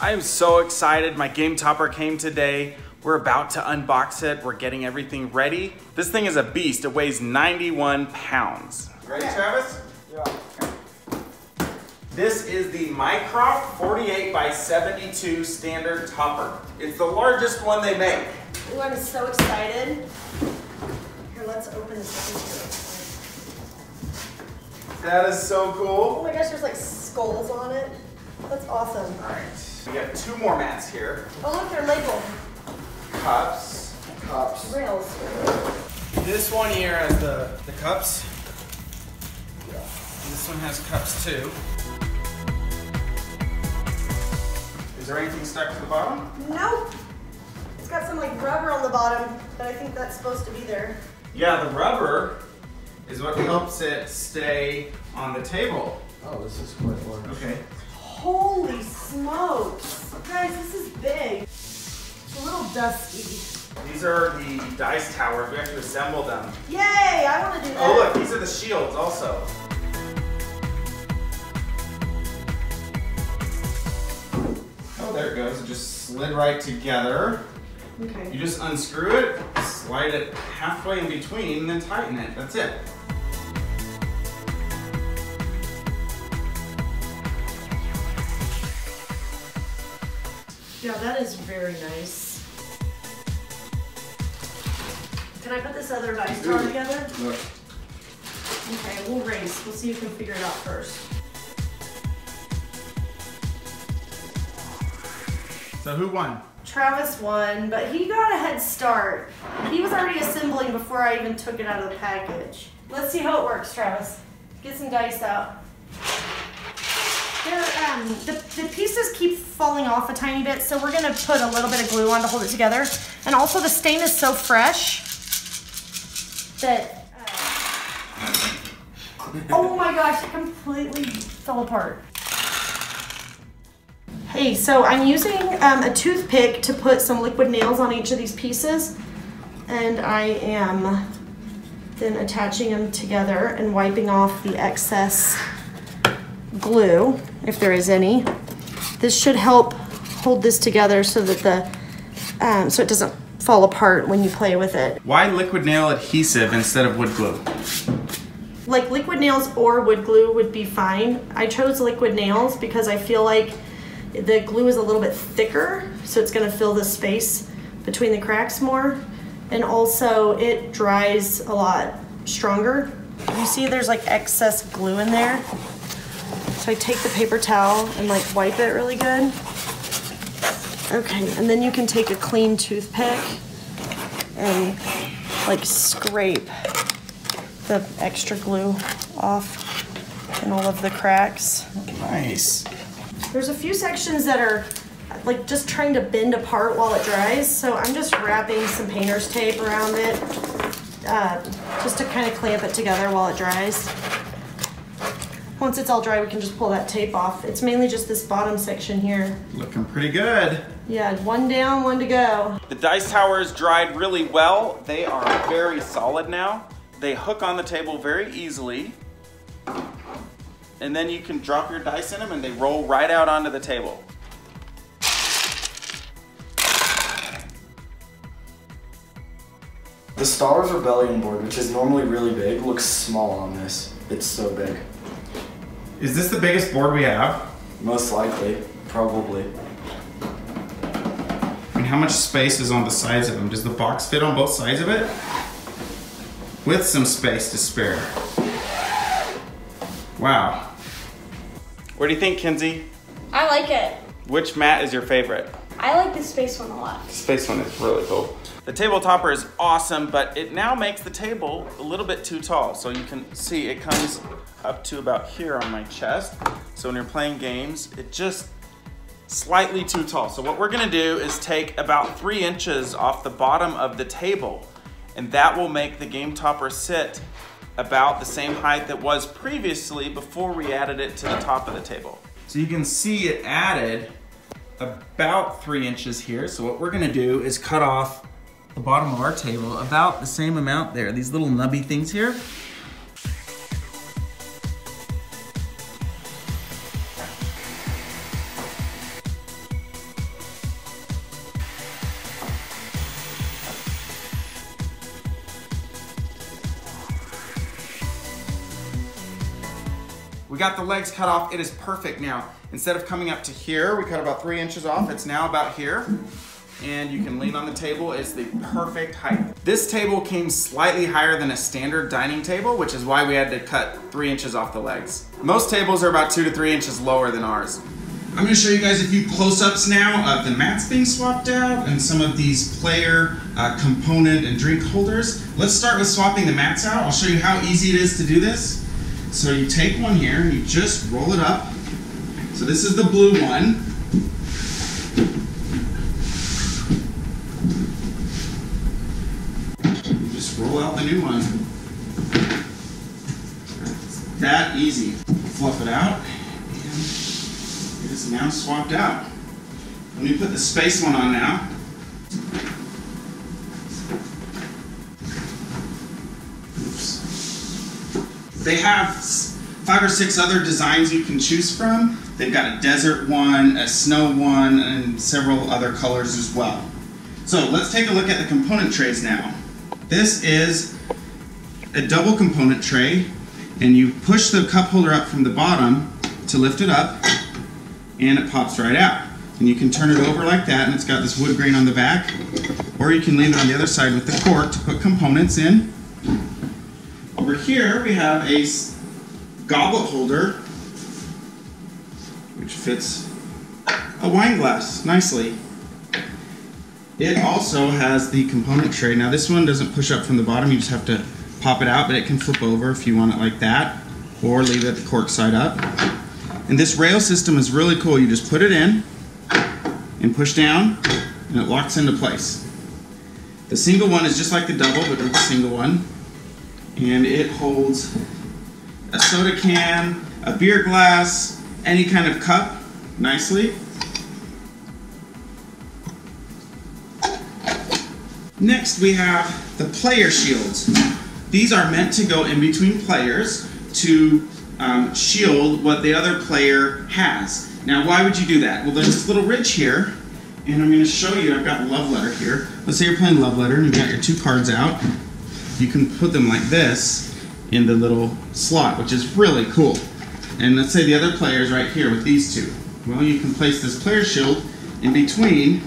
I am so excited. My Game Topper came today. We're about to unbox it. We're getting everything ready. This thing is a beast. It weighs 91 pounds. You ready, Travis? Yeah. This is the Mycroft 48 by 72 standard topper. It's the largest one they make. Ooh, I'm so excited. Here, let's open this. That is so cool. Oh my gosh, there's like skulls on it. That's awesome. All right, we got two more mats here. Oh look, they're labeled. Cups. Cups. Rails. This one here has the cups. Yeah. And this one has cups too. Is there anything stuck to the bottom? Nope. It's got some like rubber on the bottom, but I think that's supposed to be there. Yeah, the rubber is what helps it stay on the table. Oh, this is quite large. Okay. Holy smokes! Guys, this is big. It's a little dusty. These are the dice towers. We have to assemble them. Yay! I want to do that. Oh look, these are the shields also. Oh, there it goes. It just slid right together. Okay. You just unscrew it, slide it halfway in between, and then tighten it. That's it. Yeah, that is very nice. Can I put this other dice tower together? Look. Okay, we'll race. We'll see if we can figure it out first. So who won? Travis won, but he got a head start. He was already assembling before I even took it out of the package. Let's see how it works, Travis. Get some dice out. The pieces keep falling off a tiny bit, so we're gonna put a little bit of glue on to hold it together. And also the stain is so fresh that, oh my gosh, it completely fell apart. Hey, so I'm using a toothpick to put some liquid nails on each of these pieces. And I am then attaching them together and wiping off the excess glue, if there is any. This should help hold this together so that the so it doesn't fall apart when you play with it. Why liquid nail adhesive instead of wood glue? Like liquid nails or wood glue would be fine. I chose liquid nails because I feel like the glue is a little bit thicker, so it's going to fill the space between the cracks more, and also it dries a lot stronger. You see there's like excess glue in there. So I take the paper towel and like wipe it really good. Okay, and then you can take a clean toothpick and like scrape the extra glue off in all of the cracks. Nice. There's a few sections that are like just trying to bend apart while it dries, so I'm just wrapping some painter's tape around it just to kind of clamp it together while it dries. Once it's all dry, we can just pull that tape off. It's mainly just this bottom section here. Looking pretty good. Yeah, one down, one to go. The dice towers dried really well. They are very solid now. They hook on the table very easily. And then you can drop your dice in them and they roll right out onto the table. The Star Wars Rebellion board, which is normally really big, looks small on this. It's so big. Is this the biggest board we have? Most likely, probably. I mean, how much space is on the sides of them? Does the box fit on both sides of it? With some space to spare. Wow. What do you think, Kinsey? I like it. Which mat is your favorite? I like the space one a lot. The space one is really cool. The table topper is awesome, but it now makes the table a little bit too tall. So you can see it comes up to about here on my chest. So when you're playing games, it's just slightly too tall. So what we're gonna do is take about 3 inches off the bottom of the table, and that will make the game topper sit about the same height that was previously before we added it to the top of the table. So you can see it added about 3 inches here. So what we're gonna do is cut off the bottom of our table about the same amount there, these little nubby things here. We got the legs cut off, it is perfect now. Instead of coming up to here, we cut about 3 inches off, it's now about here. And you can lean on the table, it's the perfect height. This table came slightly higher than a standard dining table, which is why we had to cut 3 inches off the legs. Most tables are about 2 to 3 inches lower than ours. I'm gonna show you guys a few close-ups now of the mats being swapped out and some of these player component and drink holders. Let's start with swapping the mats out. I'll show you how easy it is to do this. So you take one here and you just roll it up. So this is the blue one. Roll out the new one. It's that easy. Fluff it out, and it is now swapped out. Let me put the space one on now. Oops. They have 5 or 6 other designs you can choose from. They've got a desert one, a snow one, and several other colors as well. So let's take a look at the component trays now. This is a double component tray, and you push the cup holder up from the bottom to lift it up, and it pops right out. And you can turn it over like that, and it's got this wood grain on the back, or you can leave it on the other side with the cork to put components in. Over here, we have a goblet holder, which fits a wine glass nicely. It also has the component tray. Now this one doesn't push up from the bottom, you just have to pop it out, but it can flip over if you want it like that, or leave it the cork side up. And this rail system is really cool. You just put it in and push down, and it locks into place. The single one is just like the double, but it's a single one. And it holds a soda can, a beer glass, any kind of cup nicely. Next, we have the player shields. These are meant to go in between players to shield what the other player has. Now, why would you do that? Well, there's this little ridge here, and I'm going to show you. I've got Love Letter here. Let's say you're playing Love Letter, and you've got your 2 cards out. You can put them like this in the little slot, which is really cool. And let's say the other player is right here with these 2. Well, you can place this player shield in between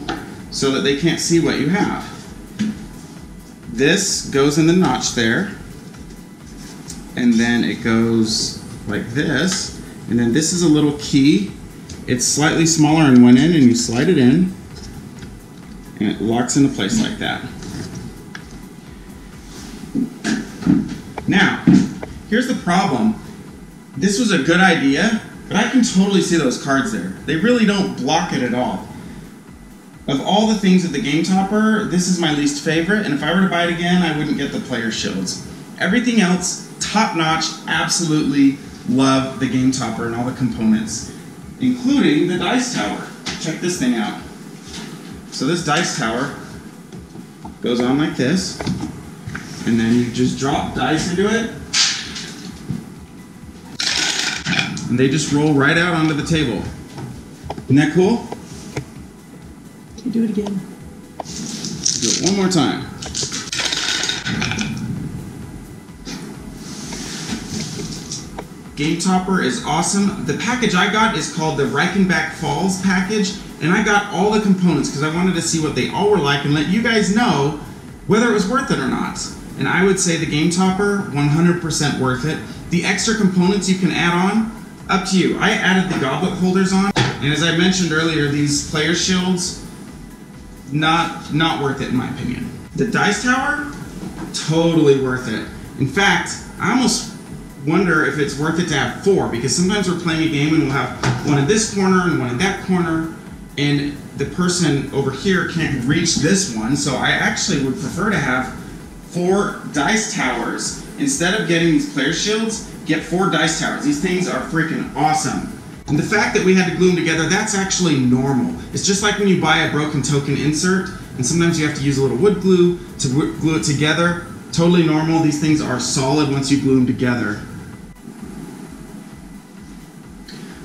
so that they can't see what you have. This goes in the notch there, and then it goes like this, and then this is a little key. It's slightly smaller in one end, and you slide it in, and it locks into place like that. Now, here's the problem. This was a good idea, but I can totally see those cards there. They really don't block it at all. Of all the things at the Game Topper, this is my least favorite, and if I were to buy it again, I wouldn't get the player shields. Everything else, top-notch, absolutely love the Game Topper and all the components, including the dice tower. Check this thing out. So this dice tower goes on like this, and then you just drop dice into it, and they just roll right out onto the table. Isn't that cool? Do it again. Do it one more time. Game Topper is awesome. The package I got is called the Reichenbach Falls package, and I got all the components because I wanted to see what they all were like and let you guys know whether it was worth it or not. And I would say the Game Topper, 100% worth it. The extra components you can add on, up to you. I added the goblet holders on, and as I mentioned earlier, these player shields, not worth it in my opinion. The dice tower, totally worth it. In fact, I almost wonder if it's worth it to have 4, because sometimes we're playing a game and we'll have one in this corner and one in that corner, and the person over here can't reach this one, so I actually would prefer to have 4 dice towers. Instead of getting these player shields, get 4 dice towers. These things are freaking awesome. And the fact that we had to glue them together, that's actually normal. It's just like when you buy a broken token insert, and sometimes you have to use a little wood glue to glue it together. Totally normal. These things are solid once you glue them together.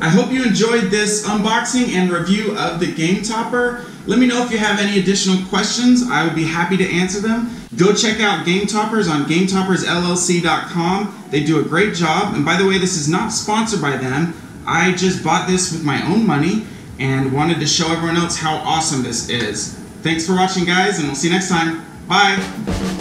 I hope you enjoyed this unboxing and review of the Game Topper. Let me know if you have any additional questions. I would be happy to answer them. Go check out Game Toppers on GameToppersLLC.com. They do a great job. And by the way, this is not sponsored by them. I just bought this with my own money and wanted to show everyone else how awesome this is. Thanks for watching, guys, and we'll see you next time. Bye.